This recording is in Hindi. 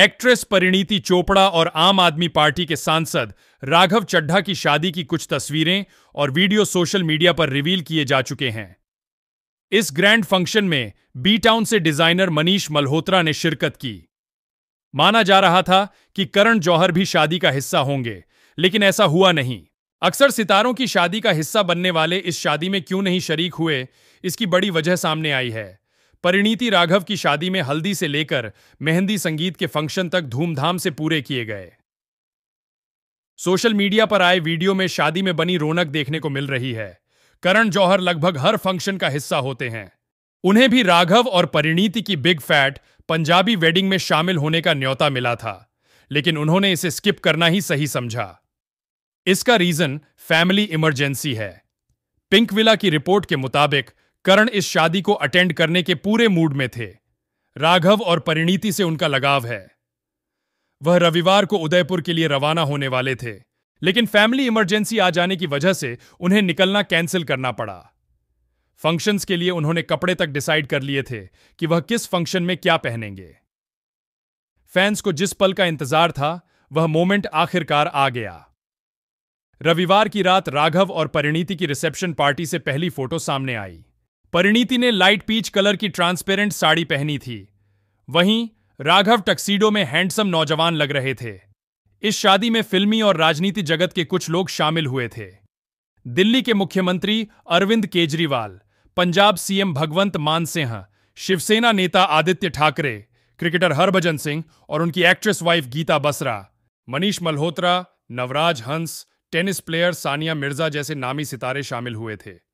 एक्ट्रेस परिणीति चोपड़ा और आम आदमी पार्टी के सांसद राघव चड्ढा की शादी की कुछ तस्वीरें और वीडियो सोशल मीडिया पर रिवील किए जा चुके हैं। इस ग्रैंड फंक्शन में बी टाउन से डिजाइनर मनीष मल्होत्रा ने शिरकत की। माना जा रहा था कि करण जौहर भी शादी का हिस्सा होंगे, लेकिन ऐसा हुआ नहीं। अक्सर सितारों की शादी का हिस्सा बनने वाले इस शादी में क्यों नहीं शरीक हुए, इसकी बड़ी वजह सामने आई है। परिणीति राघव की शादी में हल्दी से लेकर मेहंदी संगीत के फंक्शन तक धूमधाम से पूरे किए गए। सोशल मीडिया पर आए वीडियो में शादी में बनी रौनक देखने को मिल रही है। करण जौहर लगभग हर फंक्शन का हिस्सा होते हैं। उन्हें भी राघव और परिणीति की बिग फैट पंजाबी वेडिंग में शामिल होने का न्योता मिला था, लेकिन उन्होंने इसे स्किप करना ही सही समझा। इसका रीजन फैमिली इमरजेंसी है। पिंकविला की रिपोर्ट के मुताबिक करण इस शादी को अटेंड करने के पूरे मूड में थे। राघव और परिणीति से उनका लगाव है। वह रविवार को उदयपुर के लिए रवाना होने वाले थे, लेकिन फैमिली इमरजेंसी आ जाने की वजह से उन्हें निकलना कैंसिल करना पड़ा। फंक्शंस के लिए उन्होंने कपड़े तक डिसाइड कर लिए थे कि वह किस फंक्शन में क्या पहनेंगे। फैंस को जिस पल का इंतजार था, वह मोमेंट आखिरकार आ गया। रविवार की रात राघव और परिणीति की रिसेप्शन पार्टी से पहली फोटो सामने आई। परिणीति ने लाइट पीच कलर की ट्रांसपेरेंट साड़ी पहनी थी, वहीं राघव टक्सीडो में हैंडसम नौजवान लग रहे थे। इस शादी में फिल्मी और राजनीति जगत के कुछ लोग शामिल हुए थे। दिल्ली के मुख्यमंत्री अरविंद केजरीवाल, पंजाब सीएम भगवंत मानसिंह, शिवसेना नेता आदित्य ठाकरे, क्रिकेटर हरभजन सिंह और उनकी actress wife Geeta Basra, Manish Malhotra, Navraj Hans, tennis player Sania Mirza जैसे नामी सितारे शामिल हुए थे।